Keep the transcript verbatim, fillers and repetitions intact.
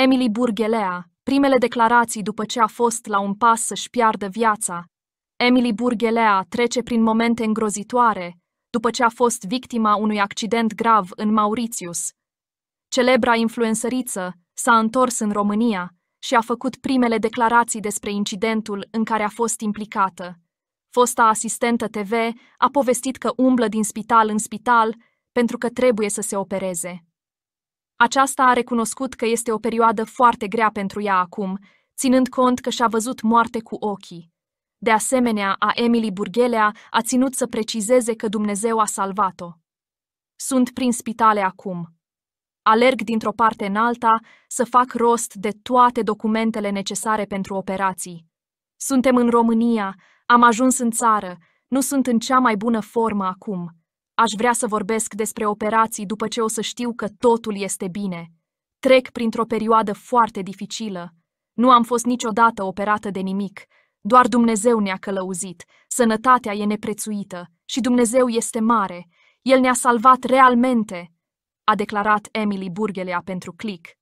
Emily Burghelea, primele declarații după ce a fost la un pas să-și piardă viața. Emily Burghelea trece prin momente îngrozitoare după ce a fost victima unui accident grav în Mauritius. Celebra influențăriță s-a întors în România și a făcut primele declarații despre incidentul în care a fost implicată. Fosta asistentă T V a povestit că umblă din spital în spital pentru că trebuie să se opereze. Aceasta a recunoscut că este o perioadă foarte grea pentru ea acum, ținând cont că și-a văzut moarte cu ochii. De asemenea, a Emily Burghelea a ținut să precizeze că Dumnezeu a salvat-o. Sunt prin spitale acum. Alerg dintr-o parte în alta să fac rost de toate documentele necesare pentru operații. Suntem în România, am ajuns în țară, nu sunt în cea mai bună formă acum. Aș vrea să vorbesc despre operații după ce o să știu că totul este bine. Trec printr-o perioadă foarte dificilă. Nu am fost niciodată operată de nimic. Doar Dumnezeu ne-a călăuzit. Sănătatea e neprețuită și Dumnezeu este mare. El ne-a salvat realmente, a declarat Emily Burghelea pentru Click.